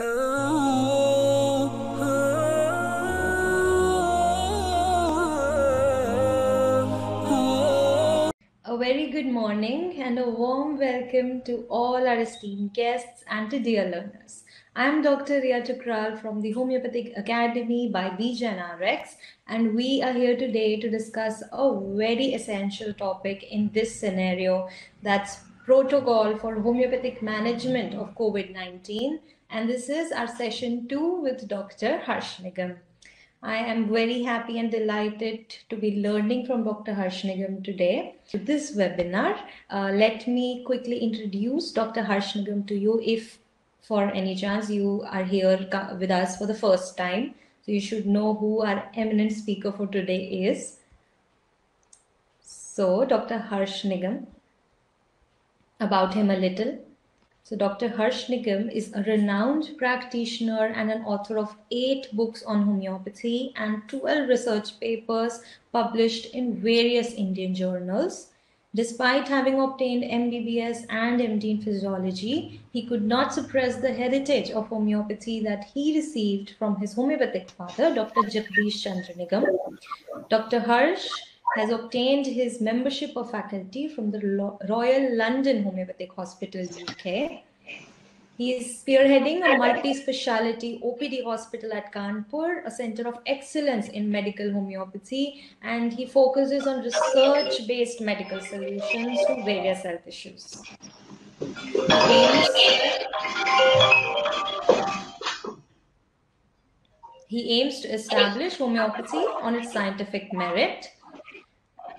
A very good morning and a warm welcome to all our esteemed guests and to dear learners. I am Dr. Ria Tukral from the Homeopathic Academy by Bijan RX, and we are here today to discuss a very essential topic in this scenario, that's protocol for homeopathic management of COVID-19, and this is our session 2 with Dr. Harsh Nigam. I am very happy and delighted to be learning from Dr. Harsh Nigam today. For this webinar, let me quickly introduce Dr. Harsh Nigam to you if for any chance you are here with us for the first time. So you should know who our eminent speaker for today is. So Dr. Harsh Nigam, about him a little. So Dr. Harsh Nigam is a renowned practitioner and an author of 8 books on homeopathy and 12 research papers published in various Indian journals. Despite having obtained MBBS and MD in physiology, he could not suppress the heritage of homeopathy that he received from his homeopathic father, Dr. Jibesh Chandra Nigam. Dr. Harsh has obtained his membership of faculty from the Royal London Homoeopathic Hospital, UK. He is spearheading a multi-speciality OPD hospital at Kanpur, a center of excellence in medical homeopathy, and he focuses on research-based medical solutions to various health issues. He aims to establish homeopathy on its scientific merit.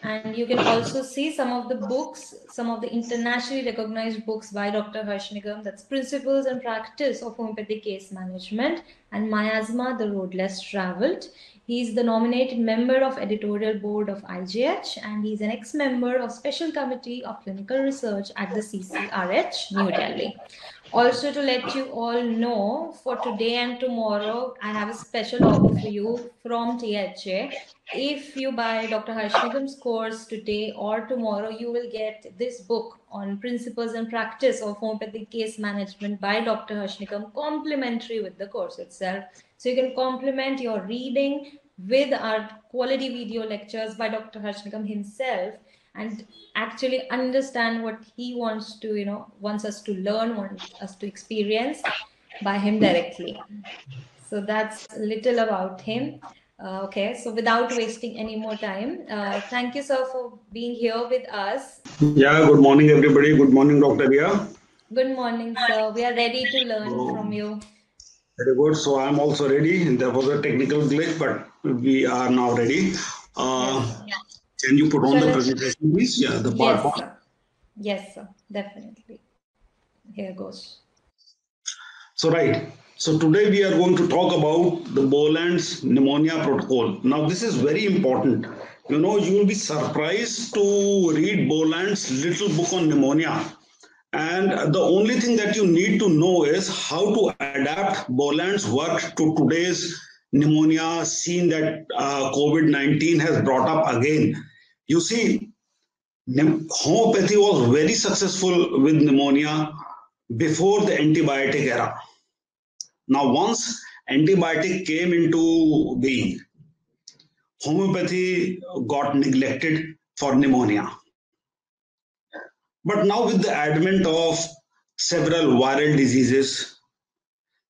And you can also see some of the books, some of the internationally recognized books by Dr. Harsh Nigam, that's Principles and Practice of Homeopathic Case Management and Miasma, the Road Less Traveled. He is the nominated member of editorial board of IGH, and he's an ex-member of Special Committee of Clinical Research at the CCRH, New Delhi. Also, to let you all know, for today and tomorrow, I have a special offer for you from THA. If you buy Dr. Harsh Nigam's course today or tomorrow, you will get this book on Principles and Practice of Homeopathic Case Management by Dr. Harsh Nigam, complimentary with the course itself. So you can complement your reading with our quality video lectures by Dr. Harsh Nigam himself, and actually understand what he wants to, wants us to learn, wants us to experience by him directly. So that's a little about him. Okay, so without wasting any more time, thank you, sir, for being here with us. Yeah, good morning, everybody. Good morning, Dr. Ria. Good morning, sir. We are ready to learn from you. Very good. So I'm also ready. There was a technical glitch, but we are now ready. Yeah. Can you put on the presentation, please? Yeah, the PowerPoint. Yes, sir. Yes, sir. Definitely. Here goes. So, right. So, today we are going to talk about the Borland's pneumonia protocol. Now, this is very important. You will be surprised to read Borland's little book on pneumonia. And the only thing that you need to know is how to adapt Borland's work to today's pneumonia scene that COVID-19 has brought up again. You see, homeopathy was very successful with pneumonia before the antibiotic era. Now, once antibiotic came into being, homeopathy got neglected for pneumonia. But now with the advent of several viral diseases,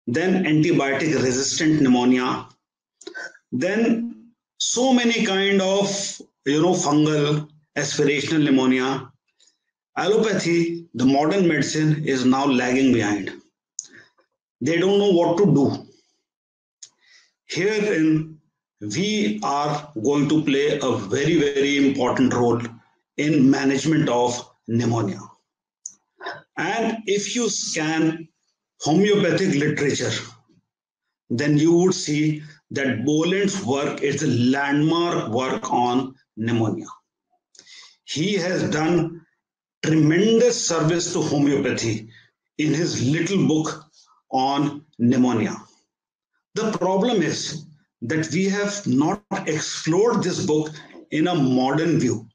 then antibiotic resistant pneumonia, then so many kind of, fungal, aspirational pneumonia, allopathy, the modern medicine is now lagging behind. They don't know what to do. Herein, we are going to play a very, very important role in management of pneumonia. And if you scan homeopathic literature, then you would see that Borland's work is a landmark work on pneumonia. He has done tremendous service to homeopathy in his little book on pneumonia. The problem is that we have not explored this book in a modern view.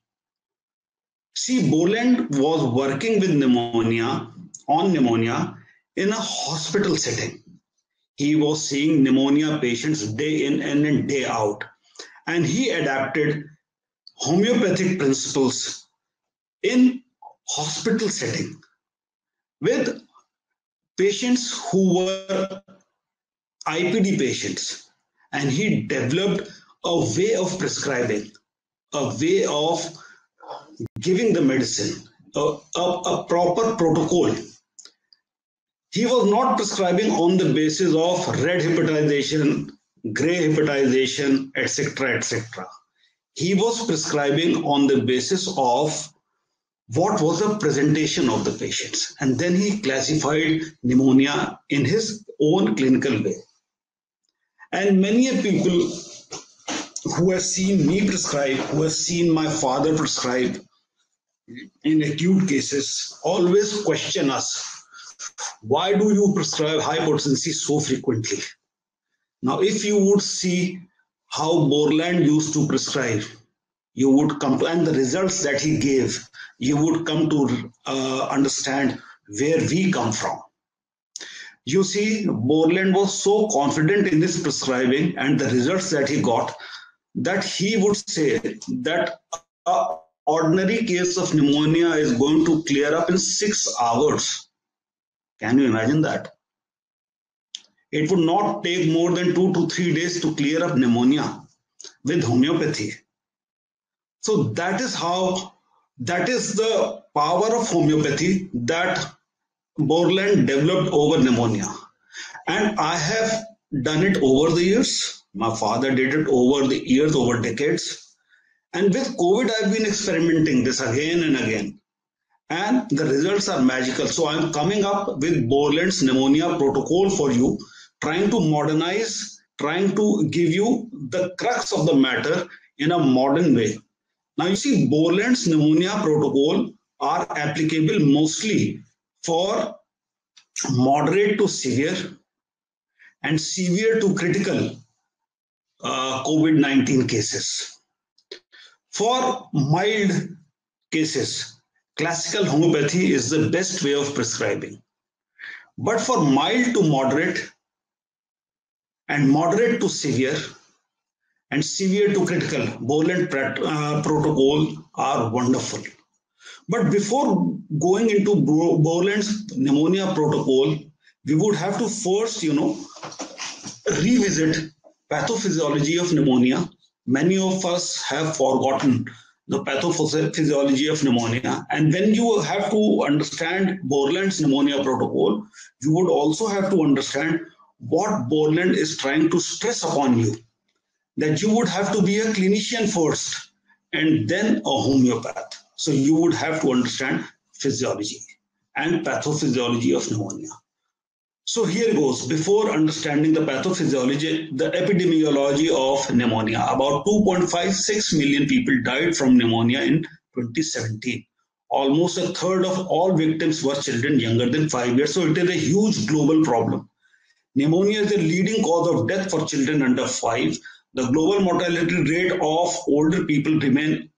See, Borland was working with pneumonia, on pneumonia, in a hospital setting. He was seeing pneumonia patients day in and day out, and he adapted homeopathic principles in hospital setting with patients who were IPD patients, and he developed a way of prescribing, a way of giving the medicine, a proper protocol. He was not prescribing on the basis of red hepatization, gray hepatization, etc., etc. He was prescribing on the basis of what was the presentation of the patients, and then he classified pneumonia in his own clinical way. And many people who have seen me prescribe, who have seen my father prescribe in acute cases, always question us, why do you prescribe high potency so frequently? Now, if you would see how Borland used to prescribe, you would come to, and the results that he gave, you would come to understand where we come from. You see, Borland was so confident in his prescribing and the results that he got, that he would say that an ordinary case of pneumonia is going to clear up in 6 hours. Can you imagine that? It would not take more than 2 to 3 days to clear up pneumonia with homeopathy. So that is how, that is the power of homeopathy that Borland developed over pneumonia. And I have done it over the years. My father did it over the years, over decades. And with COVID, I've been experimenting this again and again. And the results are magical. So I'm coming up with Borland's pneumonia protocol for you, trying to modernize, trying to give you the crux of the matter in a modern way. Now you see, Borland's pneumonia protocol are applicable mostly for moderate to severe and severe to critical COVID-19 cases. For mild cases, classical homeopathy is the best way of prescribing. But for mild to moderate and moderate to severe and severe to critical, Borland protocol are wonderful. But before going into Borland's pneumonia protocol, we would have to first, revisit pathophysiology of pneumonia. Many of us have forgotten the pathophysiology of pneumonia. And when you have to understand Borland's pneumonia protocol, you would also have to understand what Borland is trying to stress upon you, that you would have to be a clinician first and then a homeopath. So you would have to understand physiology and pathophysiology of pneumonia. So here goes, before understanding the pathophysiology, the epidemiology of pneumonia. About 2.56 million people died from pneumonia in 2017. Almost a third of all victims were children younger than 5 years. So it is a huge global problem. Pneumonia is the leading cause of death for children under 5. The global mortality rate of older people remains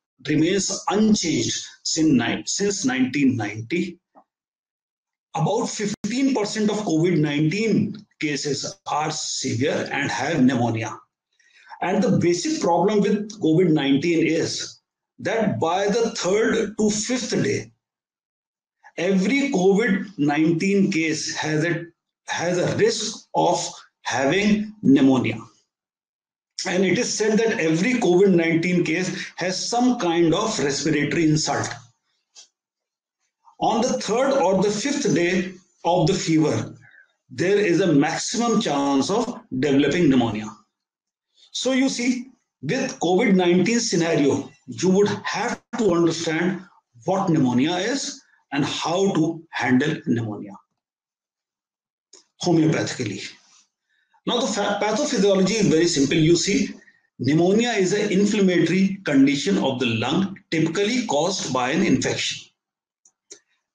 unchanged since 1990. About 15% of COVID-19 cases are severe and have pneumonia. And the basic problem with COVID-19 is that by the 3rd to 5th day, every COVID-19 case has a risk of having pneumonia. And it is said that every COVID-19 case has some kind of respiratory insult. On the 3rd or the 5th day of the fever, there is a maximum chance of developing pneumonia. So you see, with COVID-19 scenario, you would have to understand what pneumonia is and how to handle pneumonia homeopathically. Now, the pathophysiology is very simple. You see, pneumonia is an inflammatory condition of the lung, typically caused by an infection.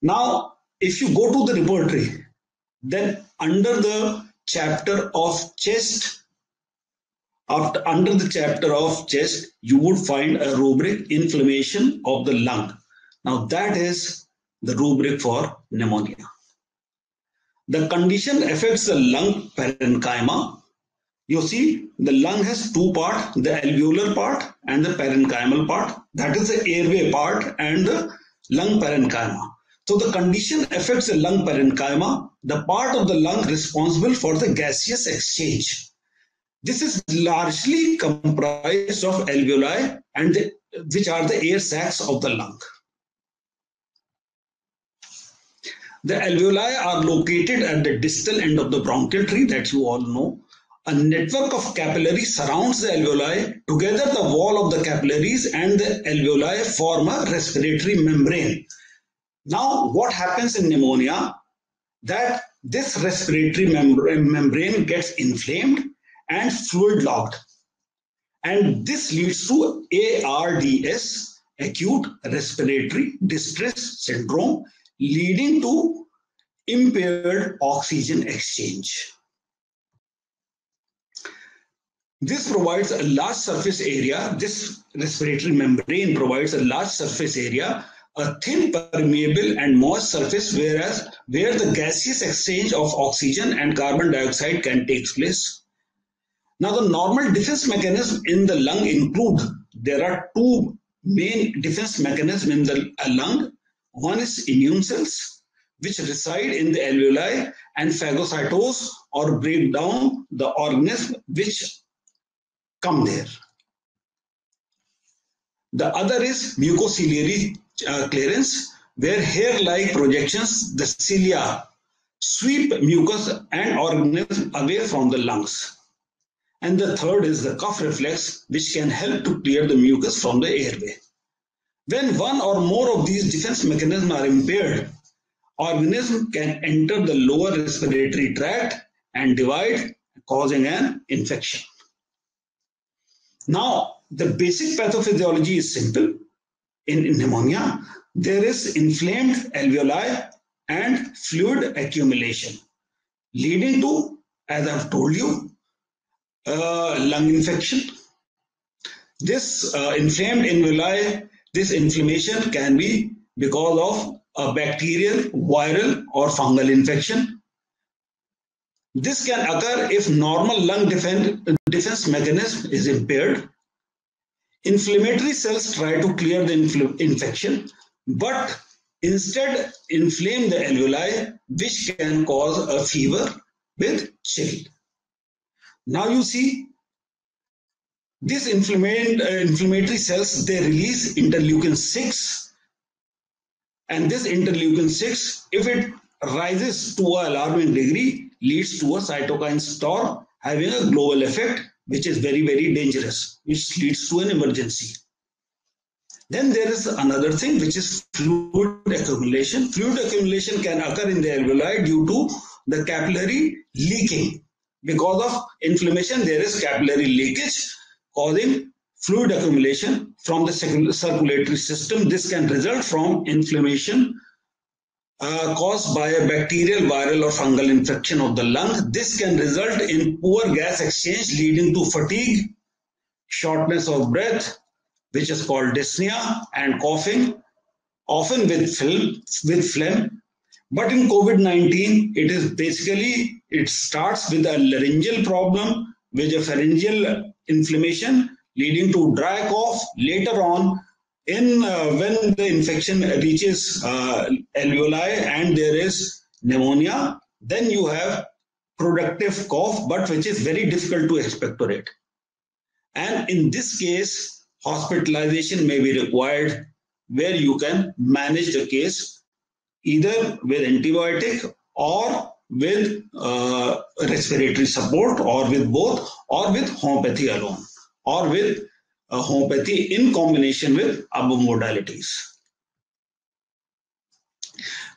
Now, if you go to the repertory, then under the chapter of chest, you would find a rubric, inflammation of the lung. Now, that is the rubric for pneumonia. The condition affects the lung parenchyma. You see, the lung has two parts, the alveolar part and the parenchymal part. That is the airway part and the lung parenchyma. So the condition affects the lung parenchyma, the part of the lung responsible for the gaseous exchange. This is largely comprised of alveoli and which are the air sacs of the lung. The alveoli are located at the distal end of the bronchial tree that you all know. A network of capillaries surrounds the alveoli. Together the wall of the capillaries and the alveoli form a respiratory membrane. Now what happens in pneumonia? That this respiratory membrane gets inflamed and fluid logged, and this leads to ARDS, acute respiratory distress syndrome, leading to impaired oxygen exchange. This provides a large surface area. This respiratory membrane provides a large surface area, a thin, permeable and moist surface where the gaseous exchange of oxygen and carbon dioxide can take place. Now the normal defense mechanism in the lung include, there are two main defense mechanisms in the lung. One is immune cells, which reside in the alveoli and phagocytose or break down the organisms which come there. The other is mucociliary clearance, where hair-like projections, the cilia, sweep mucus and organisms away from the lungs. And the third is the cough reflex, which can help to clear the mucus from the airway. When one or more of these defense mechanisms are impaired, organisms can enter the lower respiratory tract and divide, causing an infection. Now, the basic pathophysiology is simple. In pneumonia, there is inflamed alveoli and fluid accumulation, leading to, as I've told you, lung infection. This inflamed alveoli, this inflammation can be because of a bacterial, viral or fungal infection. This can occur if normal lung defense mechanism is impaired. Inflammatory cells try to clear the infection, but instead inflame the alveoli, which can cause a fever with chill. Now you see, these inflammatory cells, they release interleukin-6, and this interleukin-6, if it rises to an alarming degree, leads to a cytokine storm having a global effect, which is very, very dangerous, which leads to an emergency. Then there is another thing, which is fluid accumulation. Fluid accumulation can occur in the alveoli due to the capillary leaking. Because of inflammation, there is capillary leakage, causing fluid accumulation from the circulatory system. This can result from inflammation caused by a bacterial, viral or fungal infection of the lung. This can result in poor gas exchange, leading to fatigue, shortness of breath, which is called dyspnea, and coughing, often with phlegm. But in COVID-19, it is basically, it starts with a laryngeal problem, with a pharyngeal inflammation, leading to dry cough. Later on, when the infection reaches alveoli and there is pneumonia, then you have productive cough, but which is very difficult to expectorate. And in this case, hospitalization may be required, where you can manage the case either with antibiotic or with respiratory support, or with both, or with homeopathy alone, or with homeopathy in combination with other modalities.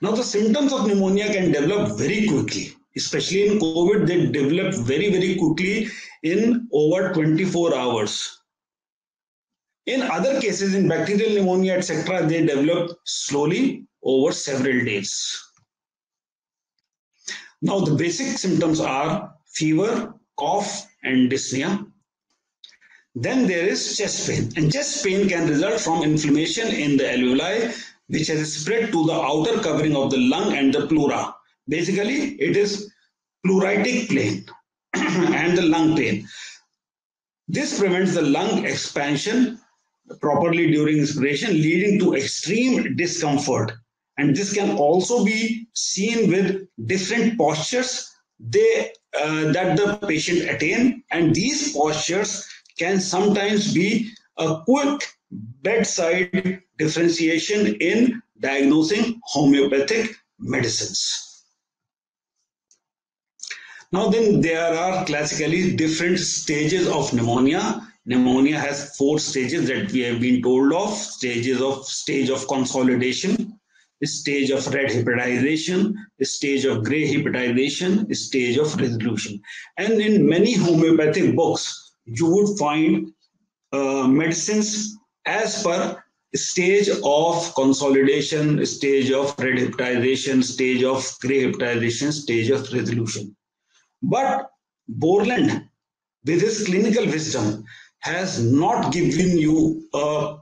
Now the symptoms of pneumonia can develop very quickly, especially in COVID. They develop very, very quickly in over 24 hours. In other cases, in bacterial pneumonia, etc., they develop slowly over several days. Now the basic symptoms are fever, cough and dyspnea. Then there is chest pain, and chest pain can result from inflammation in the alveoli, which has spread to the outer covering of the lung and the pleura. Basically, it is pleuritic plain and the lung plain. This prevents the lung expansion properly during inspiration, leading to extreme discomfort. And this can also be seen with different postures that the patient attain. And these postures can sometimes be a quick bedside differentiation in diagnosing homeopathic medicines. Now then, there are classically different stages of pneumonia. Pneumonia has 4 stages that we have been told of: stage of consolidation, stage of red hepatization, stage of gray hepatization, stage of resolution. And in many homeopathic books, you would find medicines as per stage of consolidation, stage of red hepatization, stage of gray hepatization, stage of resolution. But Borland, with his clinical wisdom, has not given you a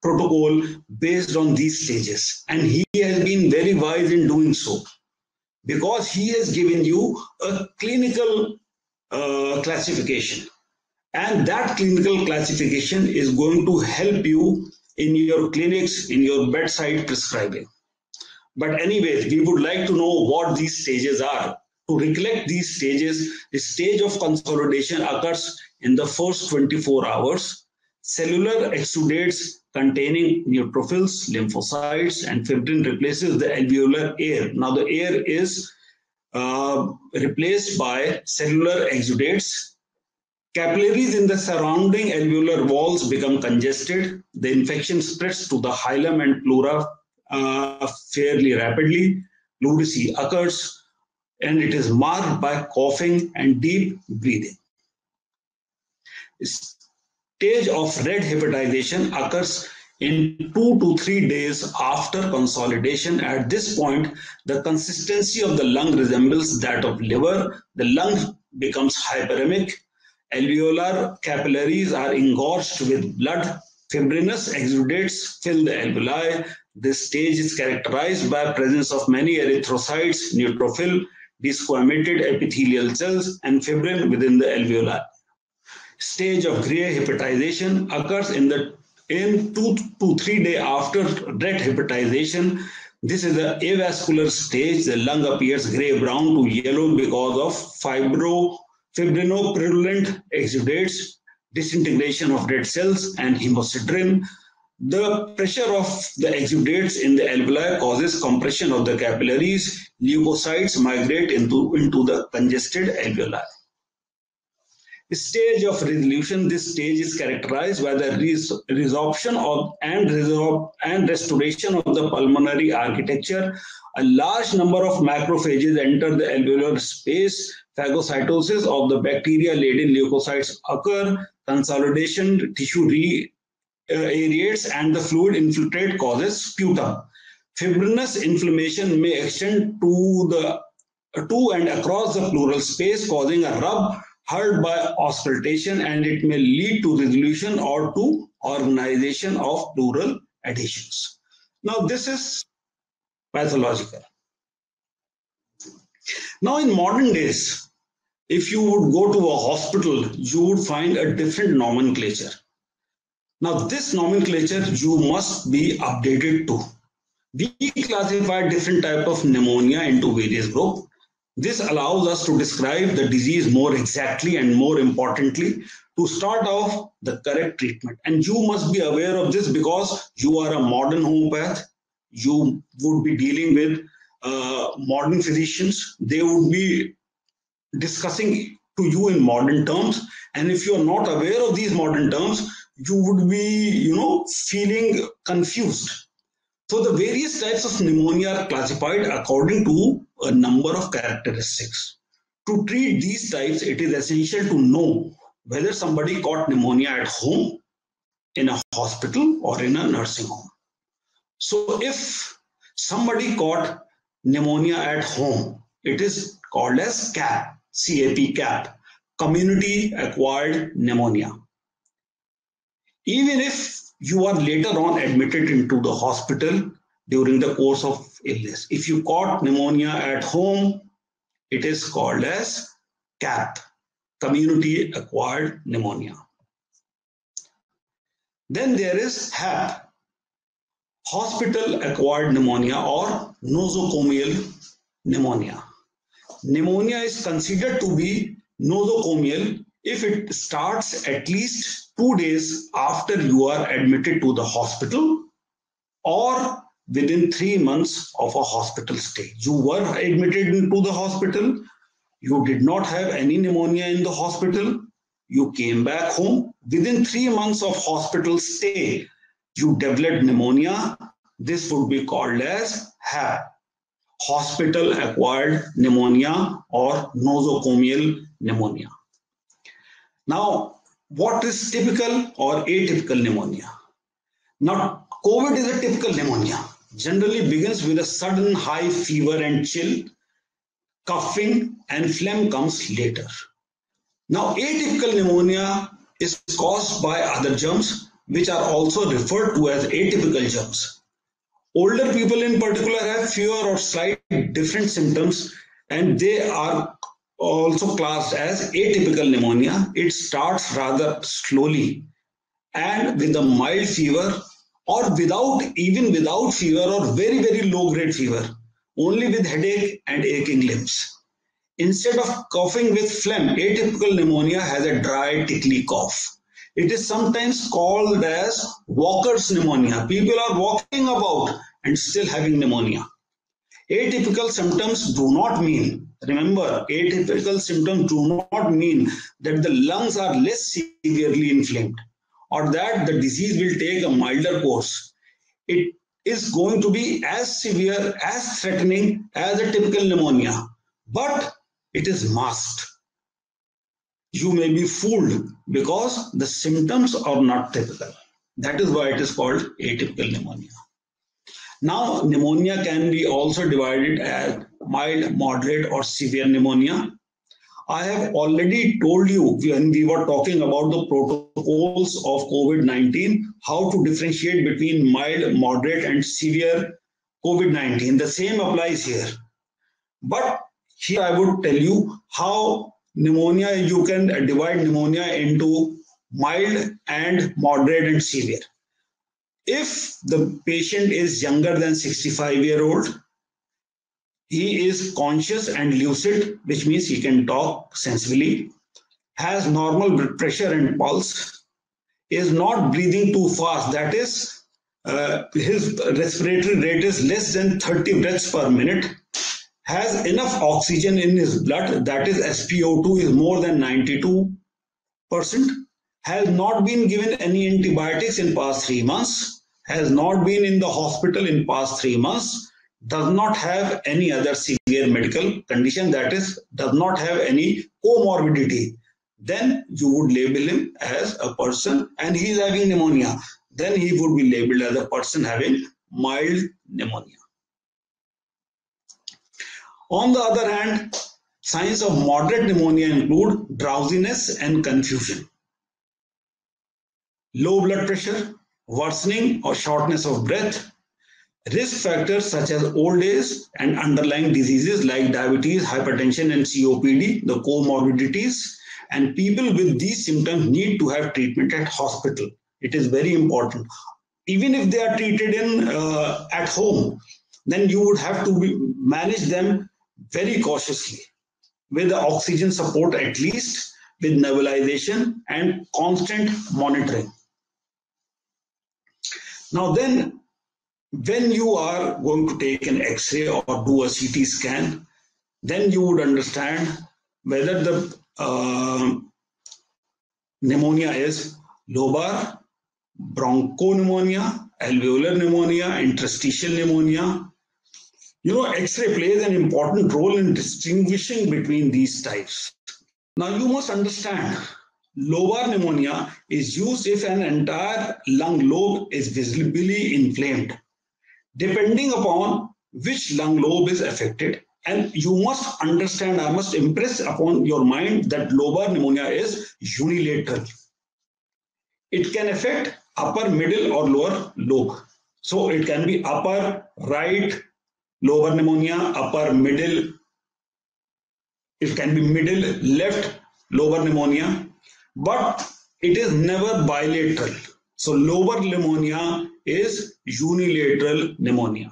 protocol based on these stages, and he has been very wise in doing so, because he has given you a clinical classification, and that clinical classification is going to help you in your clinics, in your bedside prescribing. But anyways, we would like to know what these stages are. To recollect these stages, the stage of consolidation occurs in the first 24 hours. Cellular exudates containing neutrophils, lymphocytes, and fibrin replaces the alveolar air. Now the air is replaced by cellular exudates. Capillaries in the surrounding alveolar walls become congested. The infection spreads to the hilum and pleura fairly rapidly. Pleurisy occurs, and it is marked by coughing and deep breathing. Stage of red hepatization occurs in 2 to 3 days after consolidation. At this point, the consistency of the lung resembles that of liver. The lung becomes hyperemic. Alveolar capillaries are engorged with blood. Fibrinous exudates fill the alveoli. This stage is characterized by presence of many erythrocytes, neutrophil, desquamated epithelial cells, and fibrin within the alveoli. Stage of gray hepatization occurs in 2 to 3 days after red hepatization. This is the avascular stage. The lung appears gray-brown to yellow because of fibrinopurulent exudates, disintegration of red cells, and hemosiderin. The pressure of the exudates in the alveoli causes compression of the capillaries. Leukocytes migrate into the congested alveoli. Stage of resolution. This stage is characterized by the resorption and restoration of the pulmonary architecture. A large number of macrophages enter the alveolar space. Phagocytosis of the bacteria-laden leukocytes occur. Consolidation, tissue aerates, and the fluid infiltrate causes sputum. Fibrinous inflammation may extend to and across the pleural space, causing a rub heard by auscultation, and it may lead to resolution or to organization of pleural adhesions. Now this is pathological. Now in modern days, if you would go to a hospital, you would find a different nomenclature. Now this nomenclature you must be updated to. We classify different types of pneumonia into various groups. This allows us to describe the disease more exactly and, more importantly, to start off the correct treatment. And you must be aware of this because you are a modern homeopath. You would be dealing with modern physicians. They would be discussing to you in modern terms. And if you are not aware of these modern terms, you would be, feeling confused. So the various types of pneumonia are classified according to a number of characteristics. To treat these types, it is essential to know whether somebody caught pneumonia at home, in a hospital, or in a nursing home. So if somebody caught pneumonia at home, it is called as CAP, CAP, community acquired pneumonia. Even if you are later on admitted into the hospital, during the course of illness. If you caught pneumonia at home, it is called as CAP, community acquired pneumonia. Then there is HAP, hospital acquired pneumonia or nosocomial pneumonia. Pneumonia is considered to be nosocomial if it starts at least 2 days after you are admitted to the hospital or within 3 months of a hospital stay. You were admitted into the hospital, you did not have any pneumonia in the hospital, you came back home, within 3 months of hospital stay, you developed pneumonia. This would be called as HAP, hospital acquired pneumonia or nosocomial pneumonia. Now, what is typical or atypical pneumonia? Now, COVID is a typical pneumonia. Generally begins with a sudden high fever and chill, coughing and phlegm comes later. Now, atypical pneumonia is caused by other germs which are also referred to as atypical germs. Older people in particular have fewer or slight different symptoms and they are also classed as atypical pneumonia. It starts rather slowly and with a mild fever or without fever or very, very low grade fever, only with headache and aching limbs. Instead of coughing with phlegm, atypical pneumonia has a dry, tickly cough. It is sometimes called as walker's pneumonia. People are walking about and still having pneumonia. Atypical symptoms do not mean, remember, atypical symptoms do not mean that the lungs are less severely inflamed or that the disease will take a milder course. It is going to be as severe, as threatening as a typical pneumonia, but it is masked. You may be fooled because the symptoms are not typical. That is why it is called atypical pneumonia. Now, pneumonia can be also divided as mild, moderate, or severe pneumonia. I have already told you when we were talking about the protocols of COVID-19, how to differentiate between mild, moderate, and severe COVID-19. The same applies here. But here I would tell you how pneumonia, you can divide pneumonia into mild and moderate and severe. If the patient is younger than 65-year-old, he is conscious and lucid, which means he can talk sensibly, has normal blood pressure and pulse, is not breathing too fast, that is, his respiratory rate is less than 30 breaths per minute, has enough oxygen in his blood, that is SpO2 is more than 92%, has not been given any antibiotics in past 3 months, has not been in the hospital in past 3 months, does not have any other severe medical condition, that is, does not have any comorbidity, then you would label him as a person and he is having pneumonia. Then he would be labeled as a person having mild pneumonia. On the other hand, signs of moderate pneumonia include drowsiness and confusion, low blood pressure, worsening or shortness of breath, risk factors such as old age and underlying diseases like diabetes, hypertension and COPD, the comorbidities, and people with these symptoms need to have treatment at hospital. It is very important. Even if they are treated in at home, then you would have to manage them very cautiously with the oxygen support at least, with nebulization and constant monitoring. Now then, when you are going to take an X-ray or do a CT scan, then you would understand whether the pneumonia is lobar, bronchopneumonia, alveolar pneumonia, interstitial pneumonia. You know, X-ray plays an important role in distinguishing between these types. Now you must understand, lobar pneumonia is used if an entire lung lobe is visibly inflamed, depending upon which lung lobe is affected. And you must understand, I must impress upon your mind that lobar pneumonia is unilateral. It can affect upper, middle or lower lobe. So it can be upper, right lower pneumonia, upper middle, it can be middle left lower pneumonia, but it is never bilateral. So lower pneumonia is unilateral pneumonia.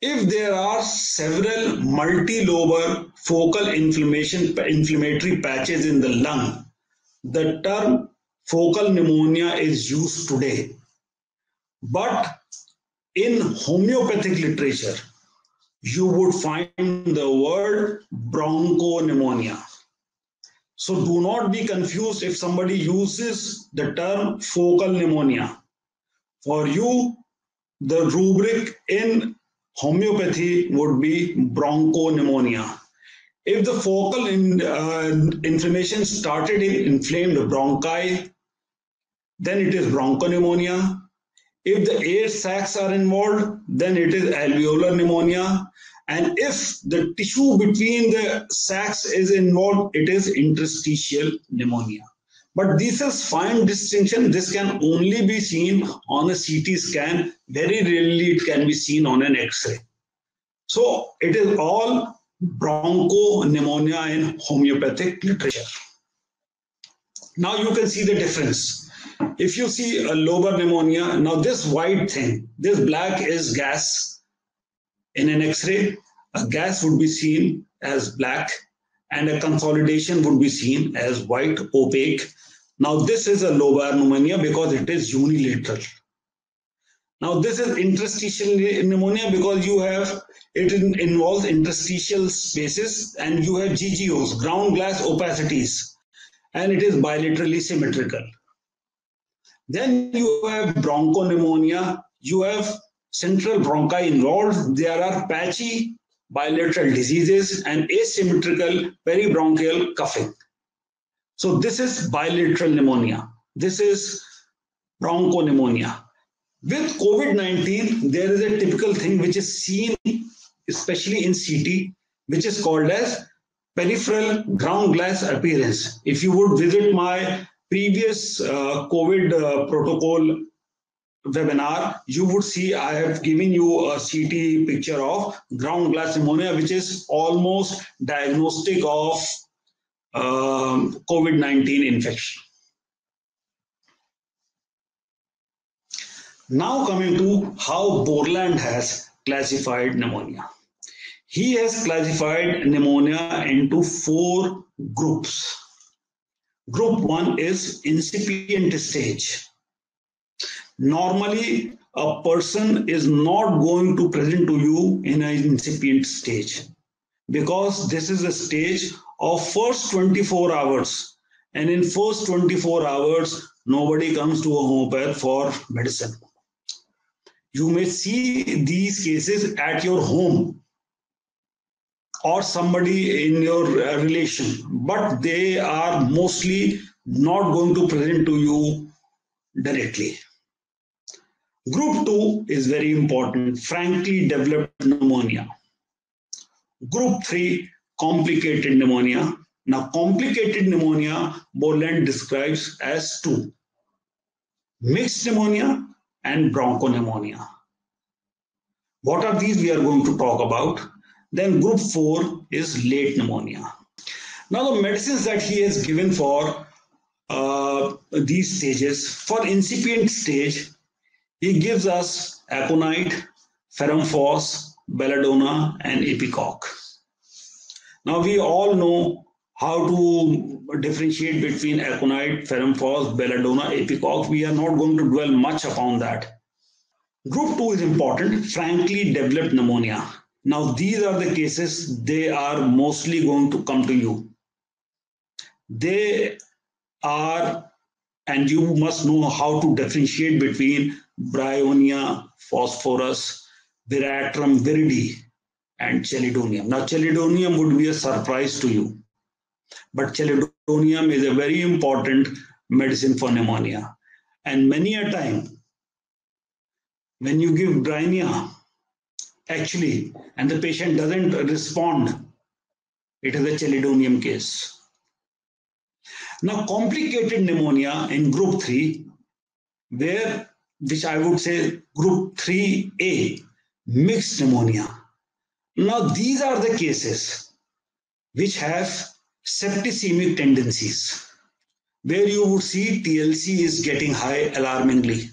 If there are several multilobar focal inflammatory patches in the lung, the term focal pneumonia is used today. But in homeopathic literature, you would find the word bronchopneumonia. So do not be confused if somebody uses the term focal pneumonia. For you, the rubric in homeopathy would be bronchopneumonia. If the focal inflammation started in inflamed bronchi, then it is bronchopneumonia. If the air sacs are involved, then it is alveolar pneumonia. And if the tissue between the sacs is involved, it is interstitial pneumonia. But this is fine distinction. This can only be seen on a CT scan. Very rarely it can be seen on an X-ray. So it is all bronchopneumonia in homeopathic literature. Now you can see the difference. If you see a lobar pneumonia, now this white thing, this black is gas. In an X-ray, a gas would be seen as black and a consolidation would be seen as white, opaque. Now this is a lobar pneumonia because it is unilateral. Now this is interstitial pneumonia because you have, it involves interstitial spaces and you have GGOs, ground glass opacities, and it is bilaterally symmetrical. Then you have bronchopneumonia, you have central bronchi involved, there are patchy bilateral diseases and asymmetrical peribronchial coughing. So this is bilateral pneumonia. This is bronchopneumonia. With COVID-19, there is a typical thing which is seen, especially in CT, which is called as peripheral ground glass appearance. If you would visit my previous COVID protocol webinar, you would see I have given you a CT picture of ground glass pneumonia, which is almost diagnostic of COVID-19 infection. Now coming to how Borland has classified pneumonia. He has classified pneumonia into 4 groups. Group 1 is incipient stage. Normally, a person is not going to present to you in an incipient stage because this is a stage of first 24 hours. And in first 24 hours, nobody comes to a homeopath for medicine. You may see these cases at your home or somebody in your relation, but they are mostly not going to present to you directly. Group 2 is very important, frankly developed pneumonia. Group 3, complicated pneumonia. Now, complicated pneumonia, Borland describes as 2. Mixed pneumonia and bronchopneumonia. What are these we are going to talk about? Then group 4 is late pneumonia. Now, the medicines that he has given for these stages, for incipient stage, he gives us Aconite, Ferrum Phos, Belladonna, and Ipecac. Now we all know how to differentiate between Aconite, Ferrum Phos, Belladonna, Ipecac. We are not going to dwell much upon that. Group 2 is important, frankly developed pneumonia. Now these are the cases, they are mostly going to come to you. They are, and you must know how to differentiate between Bryonia, Phosphorus, Viratrum viridi, and Chelidonium. Now, Chelidonium would be a surprise to you, but Chelidonium is a very important medicine for pneumonia. And many a time, when you give Bryonia, actually, and the patient doesn't respond, it is a Chelidonium case. Now, complicated pneumonia in group 3, where which I would say group 3A, mixed pneumonia. Now these are the cases which have septicemic tendencies, where you would see TLC is getting high alarmingly.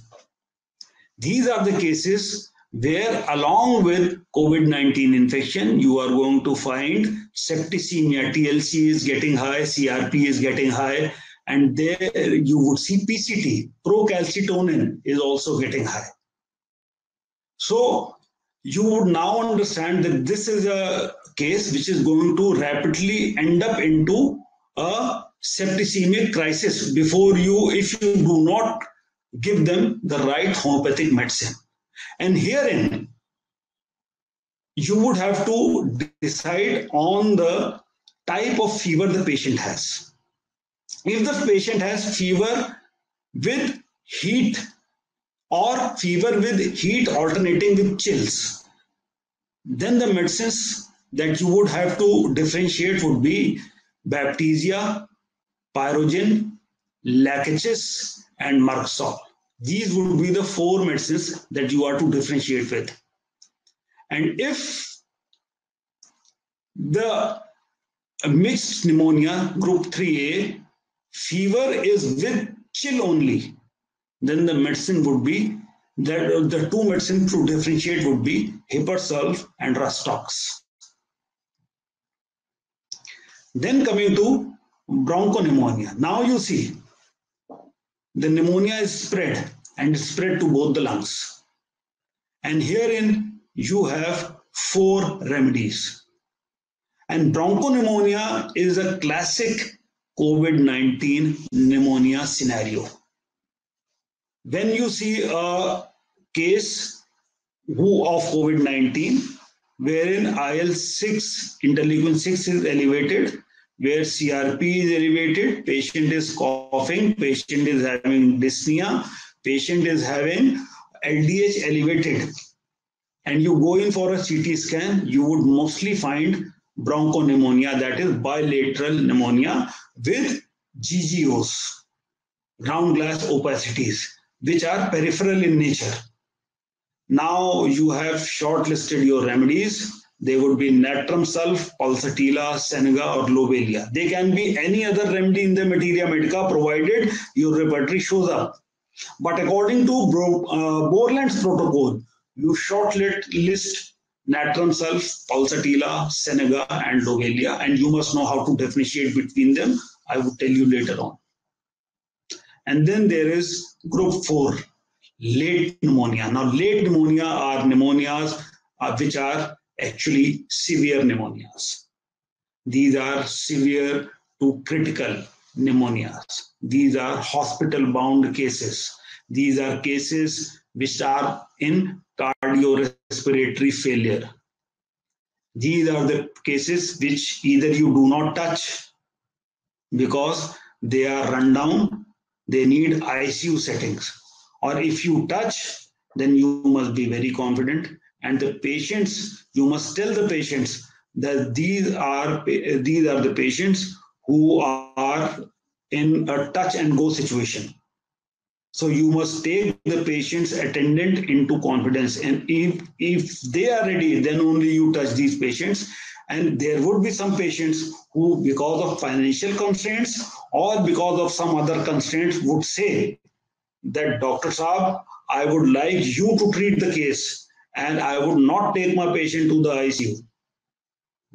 These are the cases where along with COVID-19 infection, you are going to find septicemia, TLC is getting high, CRP is getting high, and there you would see PCT, procalcitonin, is also getting high. So you would now understand that this is a case which is going to rapidly end up into a septicemic crisis before you, if you do not give them the right homeopathic medicine. And herein, you would have to decide on the type of fever the patient has. If the patient has fever with heat or fever with heat alternating with chills, then the medicines that you would have to differentiate would be Baptisia, Pyrogen, Lachesis, and Merxol. These would be the four medicines that you are to differentiate with. And if the mixed pneumonia group 3A fever is with chill only, then the medicine would be, the two medicines to differentiate would be Hipersulf and Rustox. Then coming to bronchopneumonia. Now you see, the pneumonia is spread and spread to both the lungs. And herein you have four remedies. And bronchopneumonia is a classic COVID-19 pneumonia scenario. When you see a case of COVID-19 wherein IL-6, interleukin-6 is elevated, where CRP is elevated, patient is coughing, patient is having dyspnea, patient is having LDH elevated, and you go in for a CT scan, you would mostly find bronchopneumonia, that is bilateral pneumonia with GGOs, ground glass opacities, which are peripheral in nature. Now you have shortlisted your remedies. They would be Natrum Sulf, Pulsatilla, Senega, or Lobelia. They can be any other remedy in the materia medica provided your repertory shows up. But according to Borland's protocol, you shortlist Natrum Sulf, Pulsatilla, Senega, and Lobelia, and you must know how to differentiate between them. I would tell you later on. And then there is group 4, late pneumonia. Now, late pneumonia are pneumonias which are actually severe pneumonias. These are severe to critical pneumonias. These are hospital-bound cases. These are cases which are in cardiorespiratory failure. These are the cases which either you do not touch because they are run down, they need ICU settings. Or if you touch, then you must be very confident. And the patients, you must tell the patients that these are the patients who are in a touch and go situation. So you must take the patient's attendant into confidence. And if they are ready, then only you touch these patients. And there would be some patients who, because of financial constraints or because of some other constraints, would say that, Dr. Saab, I would like you to treat the case, and I would not take my patient to the ICU.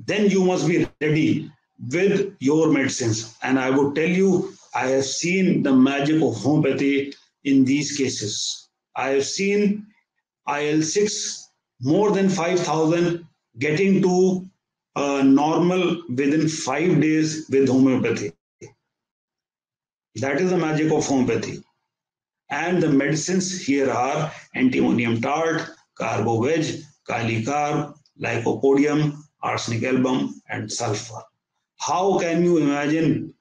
Then you must be ready with your medicines. And I would tell you, I have seen the magic of homeopathy in these cases. I have seen IL-6 more than 5,000 getting to normal within 5 days with homeopathy. That is the magic of homeopathy. And the medicines here are antimonium tart, Carbo-Veg, Kalicarb, Lycopodium, Arsenic Album, and Sulfur. How can you imagine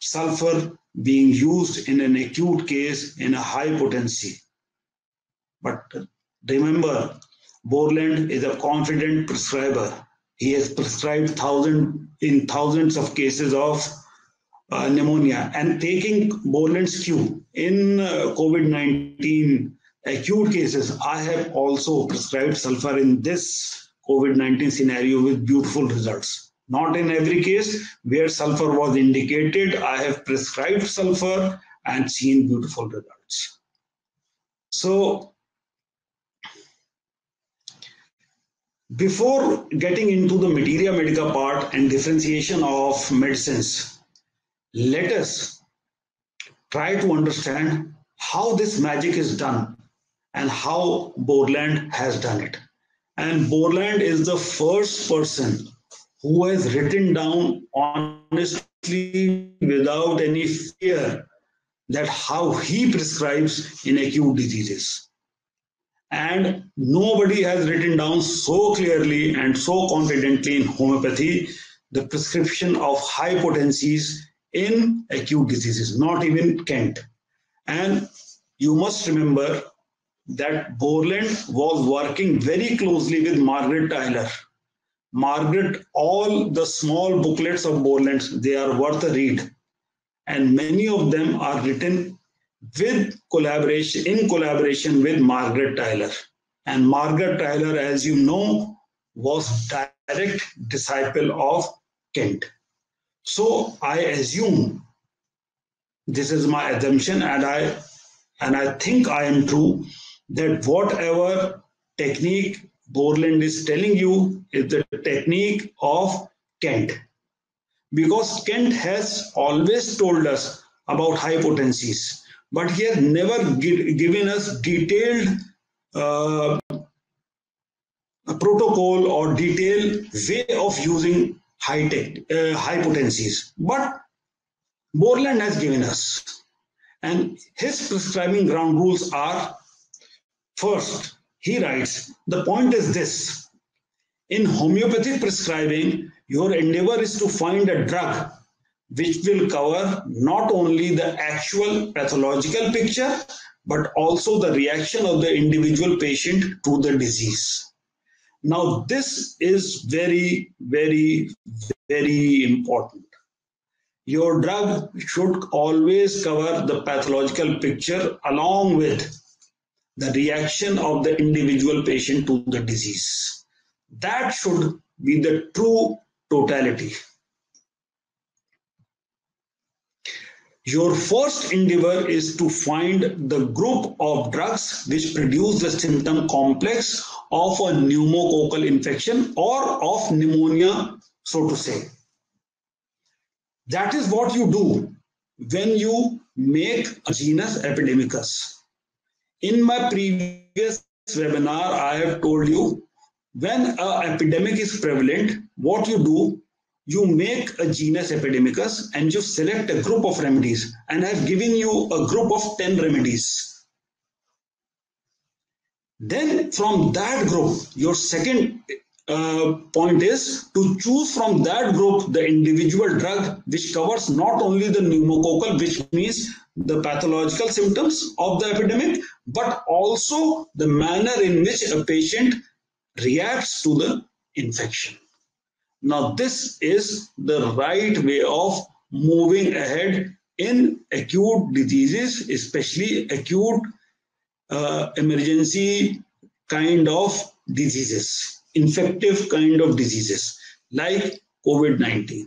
sulfur being used in an acute case in a high potency? But remember, Borland is a confident prescriber. He has prescribed thousands of cases of pneumonia, and taking Borland's cue in COVID-19 acute cases, I have also prescribed sulfur in this COVID-19 scenario with beautiful results. Not in every case where sulfur was indicated, I have prescribed sulfur and seen beautiful results. So, before getting into the materia medica part and differentiation of medicines, let us try to understand how this magic is done and how Borland has done it. And Borland is the first person who has written down honestly without any fear that how he prescribes in acute diseases. And nobody has written down so clearly and so confidently in homeopathy the prescription of high potencies in acute diseases, not even Kent. And you must remember that Borland was working very closely with Margaret Tyler. Margaret, all the small booklets of Borland, they are worth a read. And many of them are written in collaboration with Margaret Tyler. And Margaret Tyler, as you know, was direct disciple of Kent. So I assume, this is my assumption, and I think I am true, that whatever technique Borland is telling you is the technique of Kent. Because Kent has always told us about high potencies, but he has never given us detailed protocol or detailed way of using high potencies. But Borland has given us, and his prescribing ground rules are, first, he writes, the point is this, in homeopathic prescribing, your endeavor is to find a drug which will cover not only the actual pathological picture, but also the reaction of the individual patient to the disease. Now, this is very, very, very important. Your drug should always cover the pathological picture along with the reaction of the individual patient to the disease. That should be the true totality. Your first endeavor is to find the group of drugs which produce the symptom complex of a pneumococcal infection or of pneumonia, so to say. That is what you do when you make a genus epidemicus. In my previous webinar, I have told you when an epidemic is prevalent, what you do, you make a genus epidemicus and you select a group of remedies, and I have given you a group of 10 remedies. Then from that group, your second point is to choose from that group the individual drug which covers not only the pneumococcal, which means the pathological symptoms of the epidemic, but also the manner in which a patient reacts to the infection. Now, this is the right way of moving ahead in acute diseases, especially acute emergency kind of diseases, infective kind of diseases like COVID-19.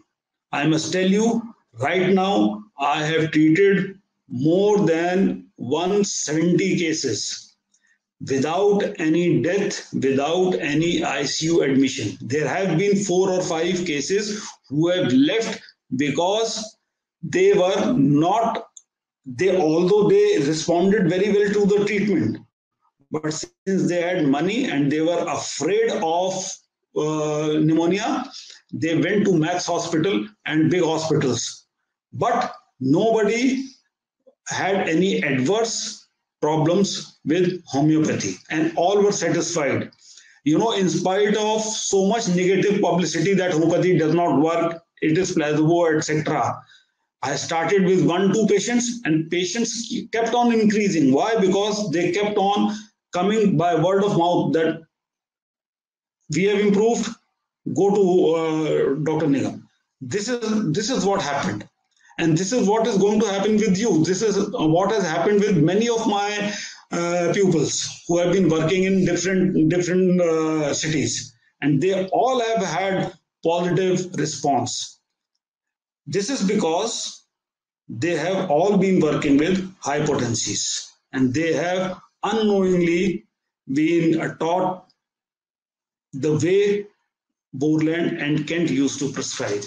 I must tell you, right now, I have treated more than 170 cases without any death, without any ICU admission. There have been 4 or 5 cases who have left because they were not, although they responded very well to the treatment, but since they had money and they were afraid of pneumonia, they went to Max Hospital and big hospitals. But nobody had any adverse problems with homeopathy, and all were satisfied. You know, in spite of so much negative publicity that homeopathy does not work, it is placebo, etc. I started with 1-2 patients, and patients kept on increasing. Why? Because they kept on coming by word of mouth that we have improved, go to Dr. Nigam. This is what happened. And this is what is going to happen with you. This is what has happened with many of my pupils who have been working in different cities, and they all have had positive response. This is because they have all been working with high potencies, and they have unknowingly been taught the way Borland and Kent used to prescribe.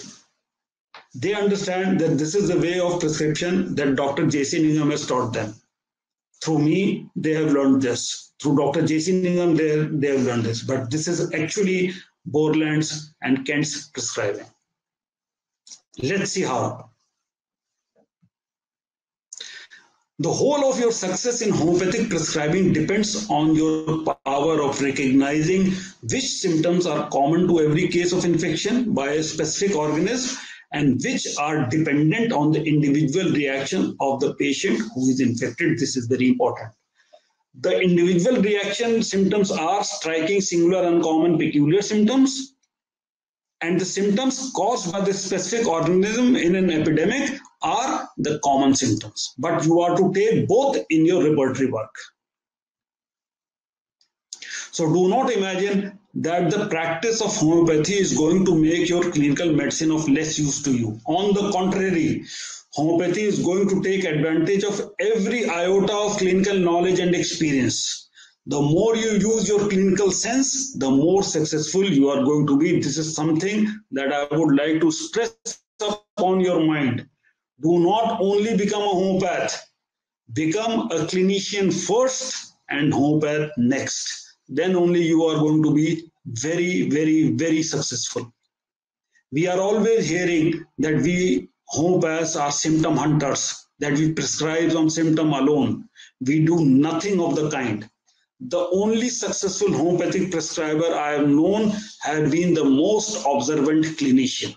They understand that this is the way of prescription that Dr. J.C. Nigam has taught them. Through me, they have learned this. Through Dr. J.C. Nigam, they have learned this. But this is actually Borland's and Kent's prescribing. Let's see how. The whole of your success in homeopathic prescribing depends on your power of recognizing which symptoms are common to every case of infection by a specific organism and which are dependent on the individual reaction of the patient who is infected. This is very important. The individual reaction symptoms are striking, singular, uncommon, peculiar symptoms, and the symptoms caused by the specific organism in an epidemic are the common symptoms, but you are to take both in your repertory work. So do not imagine that the practice of homeopathy is going to make your clinical medicine of less use to you. On the contrary, homeopathy is going to take advantage of every iota of clinical knowledge and experience. The more you use your clinical sense, the more successful you are going to be. This is something that I would like to stress upon your mind. Do not only become a homeopath, become a clinician first and homeopath next. Then only you are going to be very, very, very successful. We are always hearing that we homeopaths are symptom hunters, that we prescribe some symptom alone. We do nothing of the kind. The only successful homeopathic prescriber I have known had been the most observant clinician.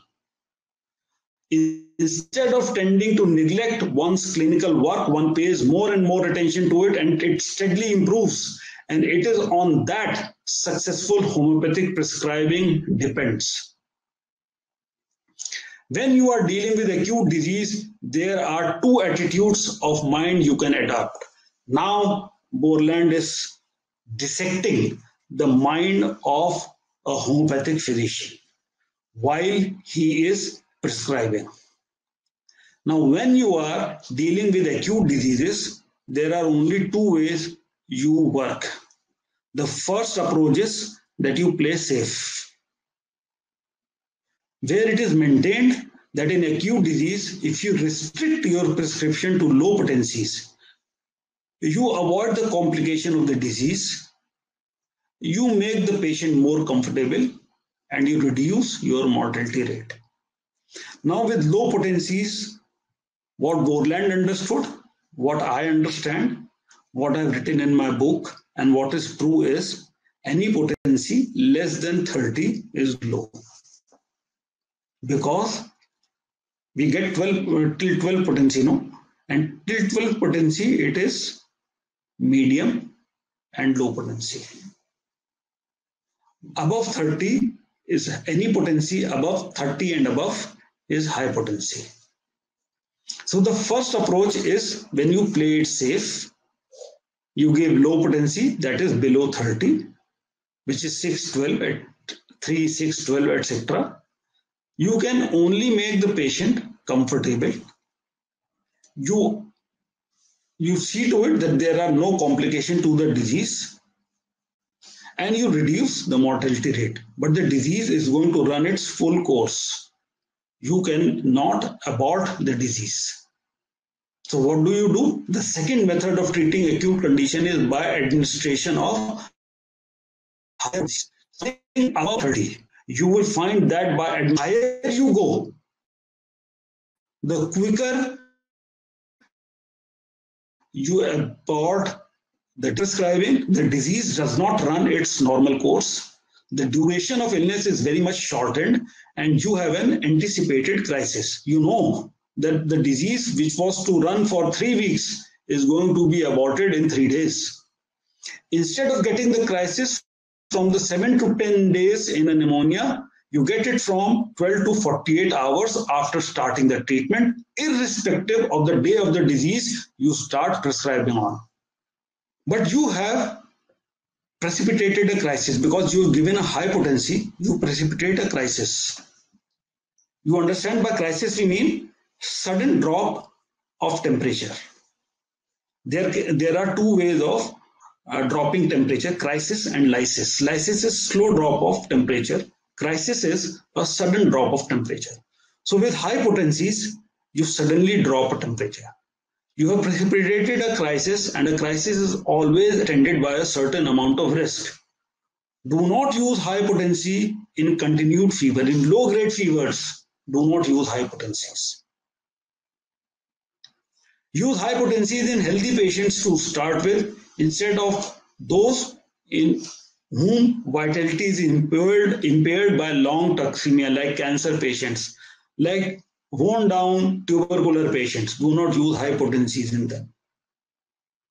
Instead of tending to neglect one's clinical work, one pays more and more attention to it, and it steadily improves. And it is on that successful homeopathic prescribing depends. When you are dealing with acute disease, there are two attitudes of mind you can adopt. Now, Borland is dissecting the mind of a homeopathic physician while he is prescribing. Now, when you are dealing with acute diseases, there are only two ways you work. The first approach is that you play safe, where it is maintained that in acute disease, if you restrict your prescription to low potencies, you avoid the complication of the disease, you make the patient more comfortable, and you reduce your mortality rate. Now, with low potencies, what Borland understood, what I understand, what I've written in my book, and what is true is any potency less than 30 is low. Because we get 12 till 12 potency, no? And till 12 potency, it is medium and low potency. Above 30 is any potency above 30 and above is high potency. So the first approach is when you play it safe, you give low potency that is below 30, which is 6, 12 at 3, 6, 12, etc. You can only make the patient comfortable. You see to it that there are no complications to the disease, and you reduce the mortality rate. But the disease is going to run its full course. You cannot abort the disease. So what do you do? The second method of treating acute condition is by administration of higher doses. Something above 30. You will find that by higher you go, the quicker you abort the prescribing, the disease does not run its normal course. The duration of illness is very much shortened, and you have an anticipated crisis. You know that the disease which was to run for 3 weeks is going to be aborted in 3 days. Instead of getting the crisis from the 7 to 10 days in a pneumonia, You get it from 12 to 48 hours after starting the treatment, irrespective of the day of the disease you start prescribing on. But you have precipitated a crisis because you've given a high potency, you precipitate a crisis. You understand by crisis we mean sudden drop of temperature. There are two ways of dropping temperature, crisis and lysis. Lysis is slow drop of temperature. Crisis is a sudden drop of temperature. So with high potencies, you suddenly drop a temperature. You have precipitated a crisis, and a crisis is always attended by a certain amount of risk. Do not use high potency in continued fever. In low-grade fevers, do not use high potencies. Use high potencies in healthy patients to start with instead of those in whom vitality is impaired by long toxemia, like cancer patients, like worn down tubercular patients. Do not use high potencies in them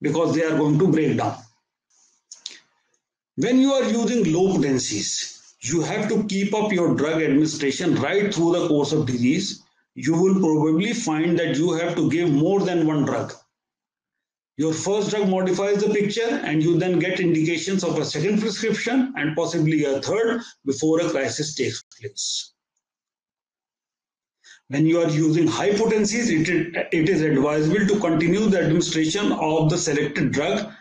because they are going to break down. When you are using low potencies, you have to keep up your drug administration right through the course of disease. You will probably find that you have to give more than one drug. Your first drug modifies the picture, and you then get indications of a second prescription and possibly a third before a crisis takes place. When you are using high potencies, it is advisable to continue the administration of the selected drug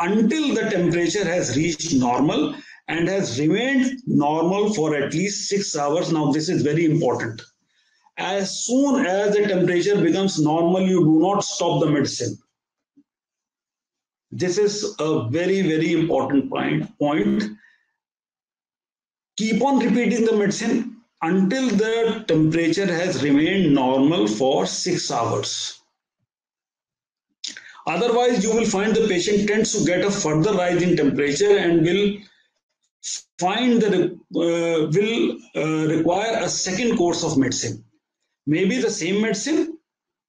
until the temperature has reached normal and has remained normal for at least 6 hours. Now, this is very important. As soon as the temperature becomes normal, you do not stop the medicine. This is a very, very important point. Keep on repeating the medicine until the temperature has remained normal for 6 hours. Otherwise, you will find the patient tends to get a further rise in temperature and will find require a second course of medicine. Maybe the same medicine,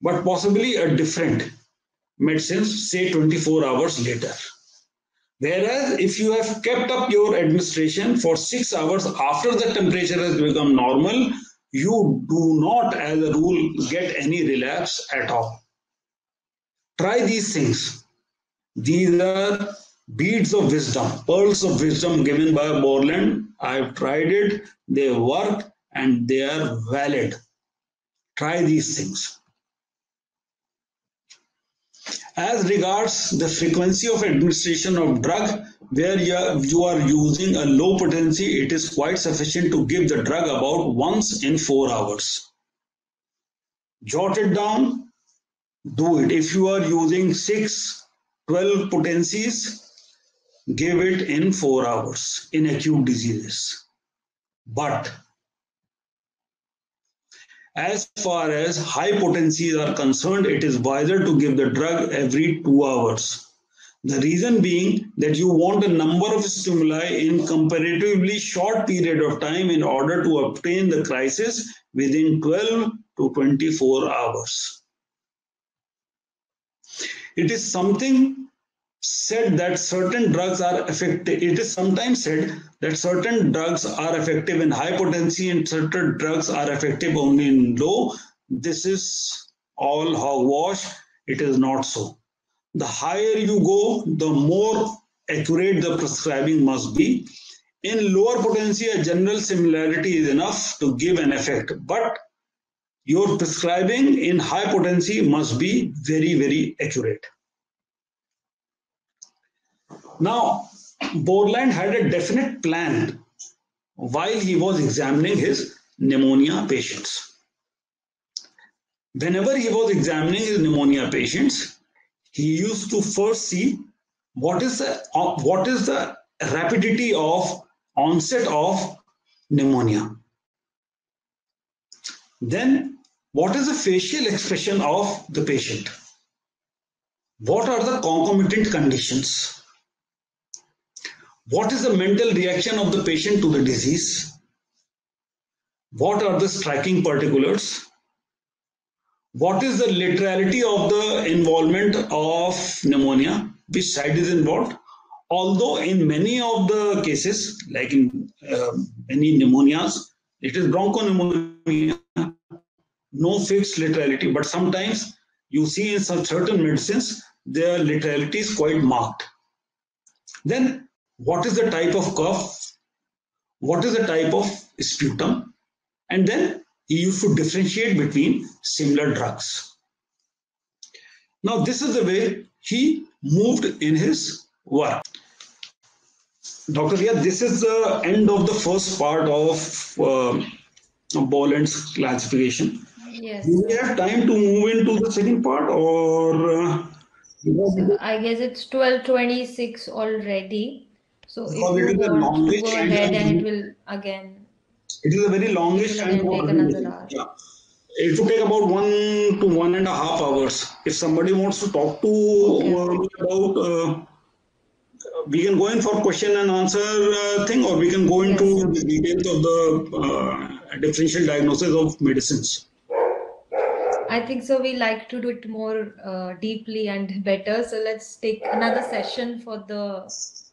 but possibly a different medicines, say 24 hours later. Whereas if you have kept up your administration for 6 hours after the temperature has become normal, you do not, as a rule, get any relapse at all. Try these things. These are beads of wisdom, pearls of wisdom given by Borland. I have tried it, they work, and they are valid. Try these things. As regards the frequency of administration of drug, where you are using a low potency, it is quite sufficient to give the drug about once in 4 hours. Jot it down, do it. If you are using 6, 12 potencies, give it in 4 hours in acute diseases. But as far as high potencies are concerned, it is wiser to give the drug every 2 hours. The reason being that you want a number of stimuli in comparatively short period of time in order to obtain the crisis within 12 to 24 hours. It is something said that certain drugs are effective. It is sometimes said that certain drugs are effective in high potency and certain drugs are effective only in low. This is all hogwash. It is not so. The higher you go, the more accurate the prescribing must be. In lower potency, a general similarity is enough to give an effect, but your prescribing in high potency must be very, very accurate. Now, Borland had a definite plan while he was examining his pneumonia patients. Whenever he was examining his pneumonia patients, he used to first see what is the rapidity of onset of pneumonia. Then, what is the facial expression of the patient? What are the concomitant conditions? What is the mental reaction of the patient to the disease? What are the striking particulars? What is the laterality of the involvement of pneumonia? Which side is involved? Although in many of the cases, like in many pneumonias, It is bronchopneumonia, no fixed literality, but sometimes you see in some certain medicines their literality is quite marked. Then what is the type of cough? What is the type of sputum? And then he used to differentiate between similar drugs. Now this is the way he moved in his work. Dr. Ria, this is the end of the first part of Borland's classification. Yes. Do we have time to move into the second part, or? So I guess it's 12:26 already. So if you want to go ahead, and it will again. It is a very longish and yeah. It would take about 1 to 1.5 hours. If somebody wants to talk to about. We can go in for question and answer thing, or we can go into the details of the differential diagnosis of medicines. I think so. We like to do it more deeply and better. So let's take another session for the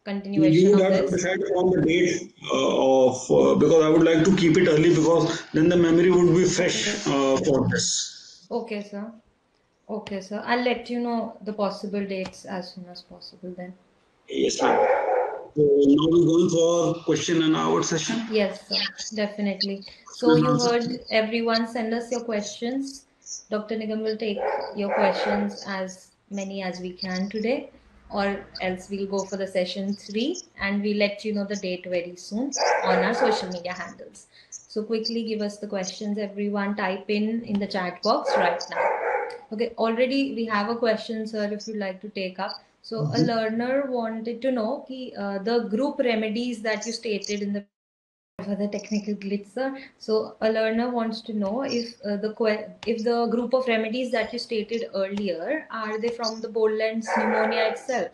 continuation. You have to decide on the date of because I would like to keep it early, because then the memory would be fresh for this. Okay, sir. Okay, sir. I'll let you know the possible dates as soon as possible then. Yes, ma'am. So now we're going for question and hour session. Yes, sir, definitely. So you heard everyone. Send us your questions. Dr. Nigam will take your questions, as many as we can today, or else we'll go for the session 3, and we'll let you know the date very soon on our social media handles. So quickly give us the questions, everyone. Type in the chat box right now. Okay, already we have a question, sir, if you'd like to take up. So a learner wanted to know ki, the group remedies that you stated in the for the technical glitch, sir. So a learner wants to know if the group of remedies that you stated earlier, are they from the Borland's pneumonia itself?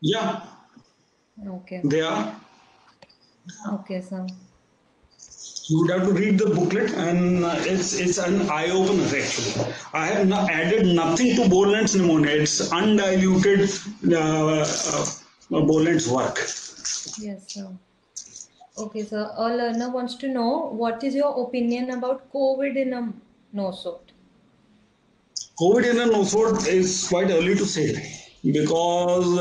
Yeah. Okay. They are. Okay, sir. You would have to read the booklet, and it's an eye-opener actually. I have added nothing to Borland's pneumonia. It's undiluted Borland's work. Yes, sir. Okay, sir. A learner wants to know, what is your opinion about COVID in a nosort? COVID in a nosort is quite early to say, because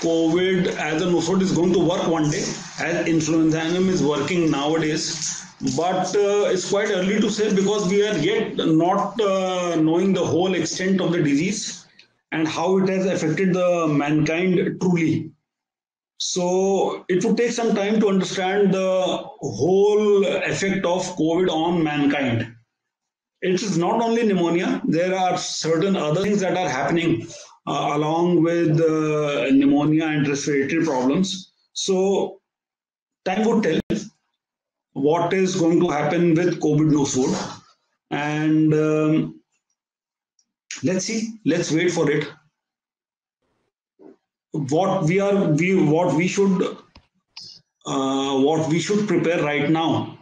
COVID as a nosort is going to work one day, as influenzanum is working nowadays. But it's quite early to say, because we are yet not knowing the whole extent of the disease and how it has affected the mankind truly. So it would take some time to understand the whole effect of COVID on mankind. It is not only pneumonia. There are certain other things that are happening along with pneumonia and respiratory problems. So time would tell what is going to happen with COVID nosort, and let's see, let's wait for it. What we should prepare right now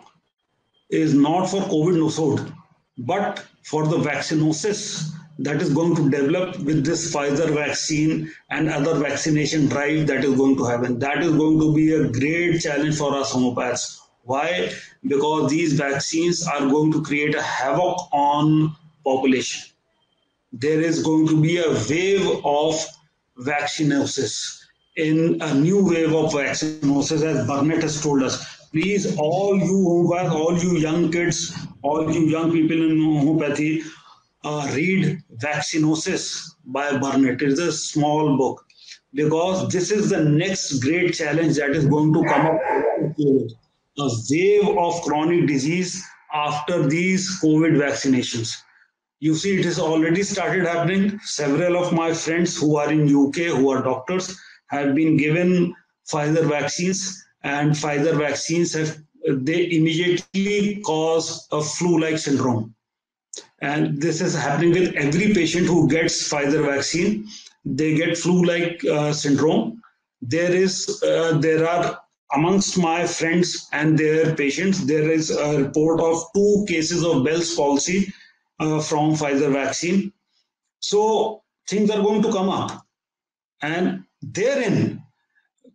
is not for COVID nosort, but for the vaccinosis that is going to develop with this Pfizer vaccine and other vaccination drive that is going to happen. That is going to be a great challenge for us homeopaths. Why? Because these vaccines are going to create a havoc on population. There is going to be a wave of vaccinosis, in a new wave of vaccinosis, as Burnett has told us. Please, all you homeopaths, all you young kids, all you young people in homeopathy, read Vaccinosis by Burnett. It is a small book, because this is the next great challenge that is going to come up with COVID. A wave of chronic disease after these COVID vaccinations. You see, it has already started happening. Several of my friends who are in UK, who are doctors, have been given Pfizer vaccines, and Pfizer vaccines they immediately cause a flu-like syndrome. And this is happening with every patient who gets Pfizer vaccine. They get flu-like syndrome. There are amongst my friends and their patients, there is a report of 2 cases of Bell's palsy from Pfizer vaccine. So things are going to come up, and therein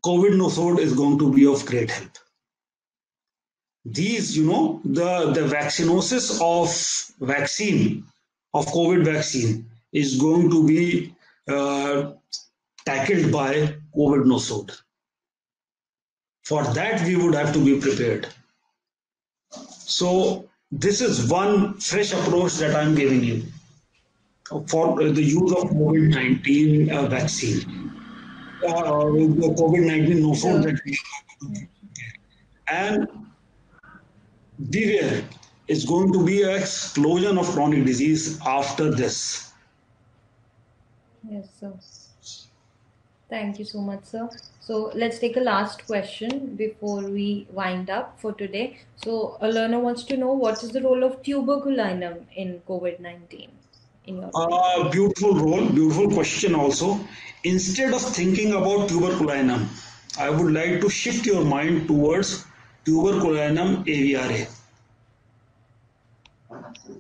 COVID nosort is going to be of great help. these, you know, the vaccinosis of vaccine, of COVID vaccine is going to be tackled by COVID nosode. For that, we would have to be prepared. So this is one fresh approach that I'm giving you for the use of COVID-19 vaccine, the COVID-19 nosode that we have. And beware, it's going to be an explosion of chronic disease after this. Yes, sir. Thank you so much, sir. So let's take a last question before we wind up for today. So a learner wants to know, what is the role of tuberculinum in COVID-19? Beautiful role, beautiful question also. Instead of thinking about tuberculinum, I would like to shift your mind towards Tuberculinum avra.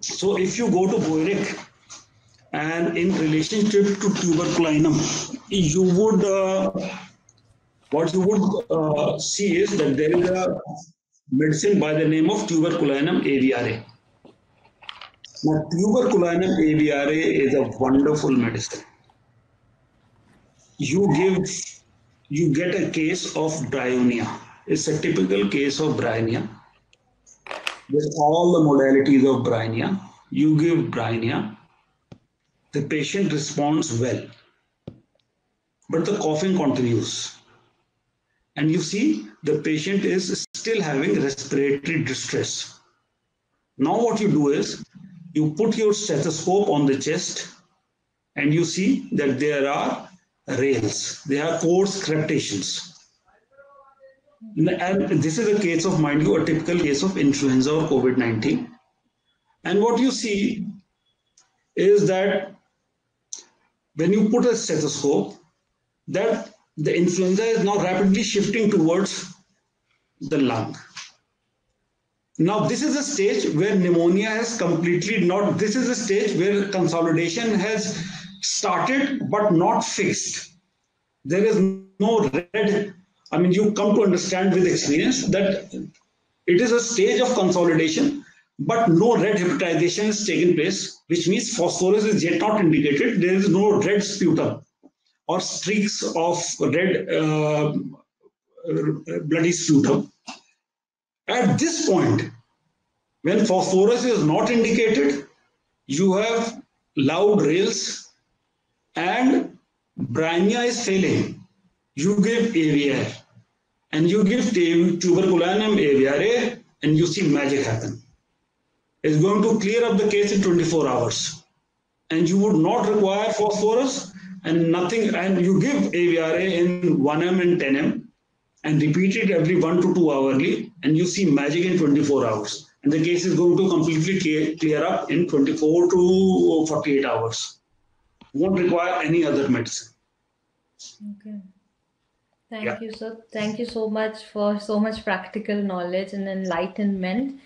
So if you go to Borland and in relationship to tuberculinum, you would see is that there is a medicine by the name of Tuberculinum avra. Now Tuberculinum avra is a wonderful medicine. You get a case of Bryonia. It's a typical case of Bryonia with all the modalities of Bryonia. You give Bryonia, the patient responds well, but the coughing continues. And you see, the patient is still having respiratory distress. Now what you do is, you put your stethoscope on the chest and you see that there are rales, there are coarse crepitations. And this is a case of, mind you, a typical case of influenza or COVID-19. And what you see is that when you put a stethoscope, that the influenza is now rapidly shifting towards the lung. Now this is a stage where pneumonia has completely not, this is a stage where consolidation has started but not fixed. There is no red, I mean, you come to understand with experience that it is a stage of consolidation, but no red hepatization has taken place, which means phosphorus is yet not indicated. There is no red sputum or streaks of red bloody sputum. At this point, when phosphorus is not indicated, you have loud rales and Bryonia is failing. You give AVR and you give Tuberculinum avra and you see magic happen. It's going to clear up the case in 24 hours and you would not require phosphorus and nothing, and you give avra in 1M and 10M and repeat it every 1 to 2 hourly and you see magic in 24 hours and the case is going to completely clear up in 24 to 48 hours. Won't require any other medicine. Okay. Thank you, sir. Thank you so much for so much practical knowledge and enlightenment.